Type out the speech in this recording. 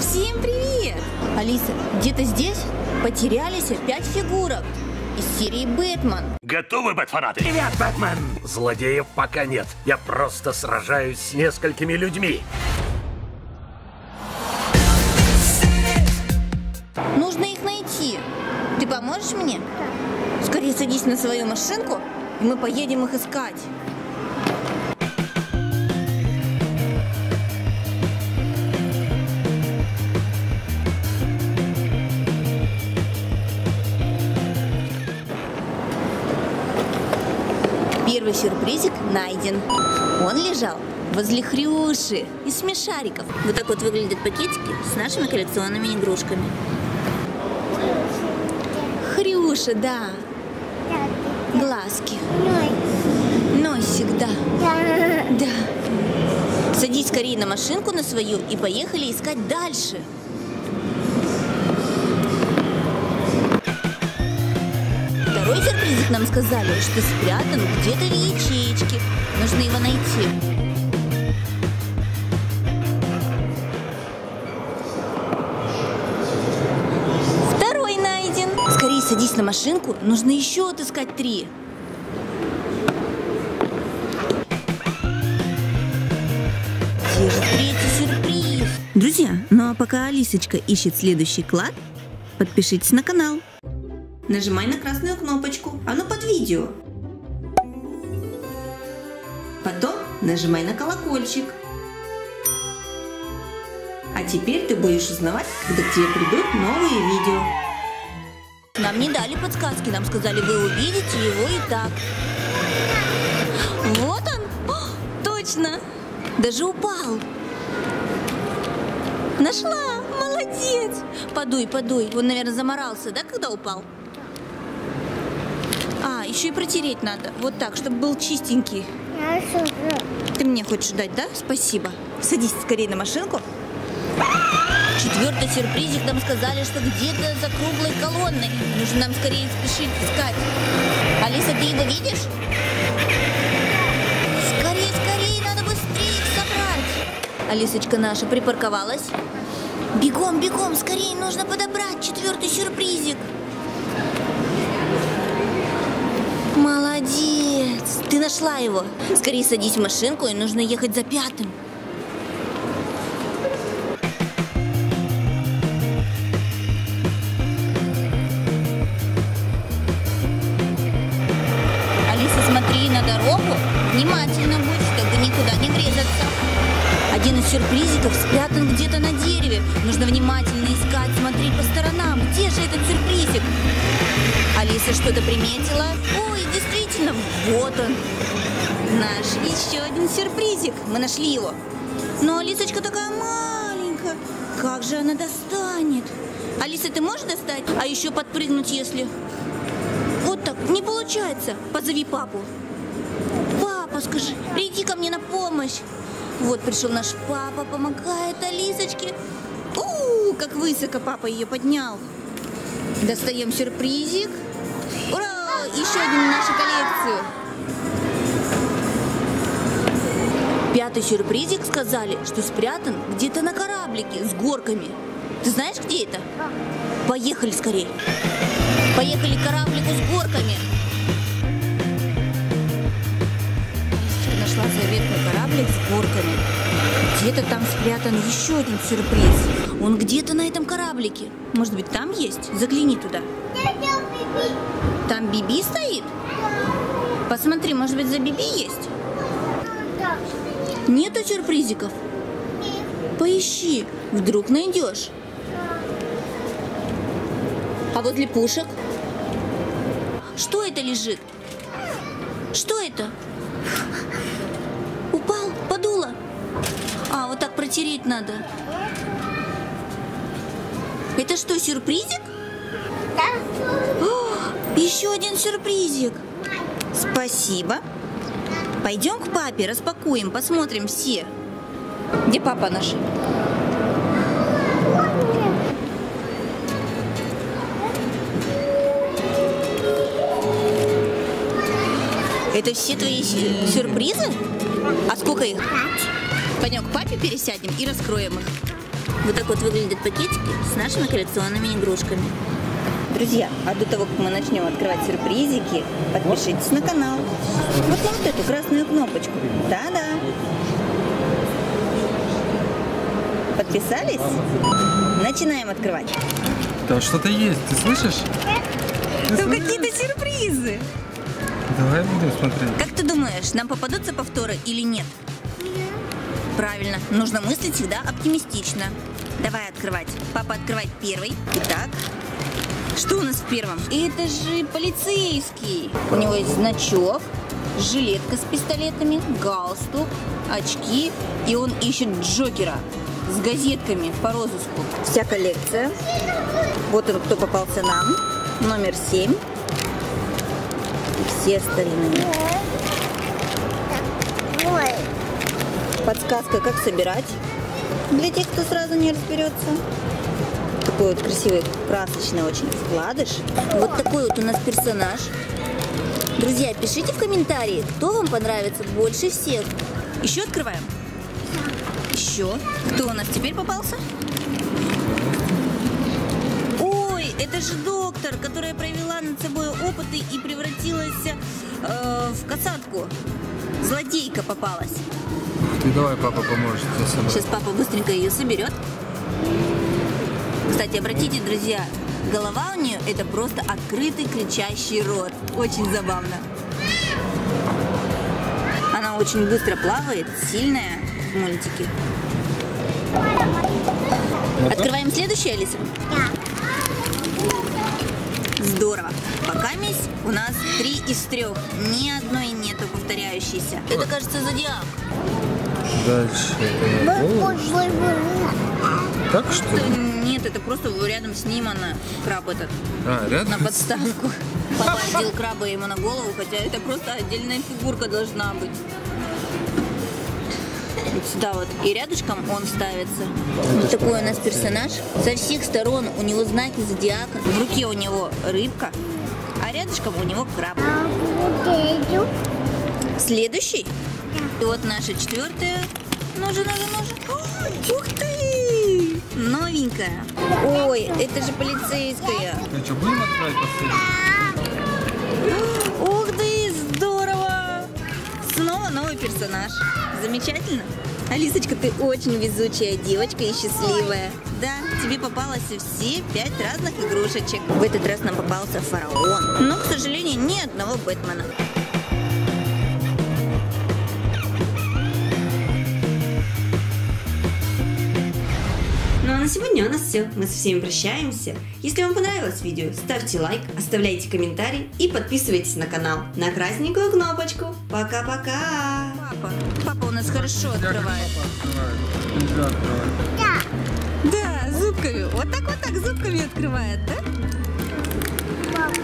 Всем привет! Алиса, где-то здесь потерялись 5 фигурок из серии Бэтмен. Готовы, Бэтфанаты? Привет, Бэтмен! Злодеев пока нет. Я просто сражаюсь с несколькими людьми. Нужно их найти. Ты поможешь мне? Да. Скорее садись на свою машинку, и мы поедем их искать. Первый сюрпризик найден. Он лежал возле Хрюши из смешариков. Вот так вот выглядят пакетики с нашими коллекционными игрушками. Хрюша, да. Глазки. Носик, да. Да. Садись скорее на машинку на свою и поехали искать дальше. Второй сюрпризик нам сказали, что спрятан где-то в ячеечке. Нужно его найти. Второй найден. Скорее садись на машинку, нужно еще отыскать 3. Где же третий сюрприз? Друзья, ну а пока Алисочка ищет следующий клад, подпишитесь на канал. Нажимай на красную кнопочку, оно под видео. Потом нажимай на колокольчик. А теперь ты будешь узнавать, когда к тебе придут новые видео. Нам не дали подсказки, нам сказали, вы увидите его и так. Вот он! О, точно! Даже упал. Нашла! Молодец! Подуй, подуй. Он, наверное, заморался, да, когда упал? А, еще и протереть надо. Вот так, чтобы был чистенький. Ты мне хочешь дать, да? Спасибо. Садись скорее на машинку. Четвертый сюрпризик нам сказали, что где-то за круглой колонной. Нужно нам скорее спешить искать. Алиса, ты его видишь? Скорее, скорее, надо быстрее их собрать. Алисочка наша припарковалась. Бегом, бегом, скорее нужно подобрать четвертый сюрпризик. Молодец! Ты нашла его. Скорее садись в машинку, и нужно ехать за 5-м. Алиса, смотри на дорогу. Внимательно будь, чтобы никуда не врезаться. Один из сюрпризиков спрятан где-то на дереве. Нужно внимательно искать, смотреть по сторонам. Где же этот сюрпризик? Алиса что-то приметила. Ой, действительно, вот он. Наш еще один сюрпризик. Мы нашли его. Но Алисочка такая маленькая. Как же она достанет? Алиса, ты можешь достать? А еще подпрыгнуть, если... Вот так, не получается. Позови папу. Папа, скажи, приди ко мне на помощь. Вот пришел наш папа, помогает Алисочке. У-у-у, как высоко папа ее поднял. Достаем сюрпризик. Ура! Еще один в нашу коллекцию. Пятый сюрпризик сказали, что спрятан где-то на кораблике с горками. Ты знаешь, где это? Поехали скорее. Поехали к кораблику с горками. Алисочка нашла заветный кораблик с горками. Где-то там спрятан еще один сюрприз. Он где-то на этом кораблике. Может быть, там есть? Загляни туда. Там Биби стоит? Посмотри, может быть, за Биби есть? Нету сюрпризиков? Поищи, вдруг найдешь. А вот лепушек? Что это лежит? Что это? Упал, подуло. А, вот так протереть надо. Это что, сюрпризик? Да. О, еще один сюрпризик. Спасибо. Пойдем к папе, распакуем, посмотрим все. Где папа наш? Это все твои сюрпризы? А сколько их? 5. Пойдем к папе пересядем и раскроем их. Вот так вот выглядят пакетики с нашими коллекционными игрушками. Друзья, а до того, как мы начнем открывать сюрпризики, подпишитесь на канал. Вот на вот эту красную кнопочку. Да-да. Подписались? Начинаем открывать. Да, что-то есть, ты слышишь? Там какие-то сюрпризы. Давай будем смотреть. Как ты думаешь, нам попадутся повторы или нет? Правильно, нужно мыслить всегда оптимистично. Давай открывать. Папа, открывай первый. Итак, что у нас в первом? Это же полицейский. У него есть значок, жилетка с пистолетами, галстук, очки. И он ищет Джокера с газетками по розыску. Вся коллекция. Вот он, кто попался нам. Номер 7. И все остальные. Подсказка, как собирать, для тех, кто сразу не разберется. Такой вот красивый, красочный очень вкладыш. Вот такой вот у нас персонаж. Друзья, пишите в комментарии, кто вам понравится больше всех. Еще открываем. Еще. Кто у нас теперь попался? Ой, это же доктор, которая провела над собой опыты и превратилась в касатку. Злодейка попалась. Ты давай, папа поможет. Сейчас папа быстренько ее соберет. Кстати, обратите, друзья, голова у нее это просто открытый кричащий рот. Очень забавно. Она очень быстро плавает, сильная в мультике. Открываем следующее, Алиса? Да. Здорово. Покамись у нас 3 из 3. Ни одной нету повторяющейся. Это, кажется, зодиак. Дальше. Так что? Нет, это просто рядом с ним она, краб этот. А, рядом? На подставку. Папа одел краба ему на голову, хотя это просто отдельная фигурка должна быть. Вот сюда вот. И рядышком он ставится. Вот такой у нас персонаж. Со всех сторон у него знаки зодиака. В руке у него рыбка, а рядышком у него краб. Следующий. И вот наша 4-я. Ножи. Ух ты! Новенькая. Ой, это же полицейская. Ну что, будем открывать последний? Ух ты, здорово! Снова новый персонаж. Замечательно. Алисочка, ты очень везучая девочка и счастливая. Да, тебе попалось все 5 разных игрушечек. В этот раз нам попался фараон. Но, к сожалению, ни одного Бэтмена. На сегодня у нас все. Мы со всеми прощаемся. Если вам понравилось видео, ставьте лайк, оставляйте комментарий и подписывайтесь на канал. На красненькую кнопочку. Пока-пока. Папа у нас хорошо открывает. Да, зубками. Вот так зубками открывает, да?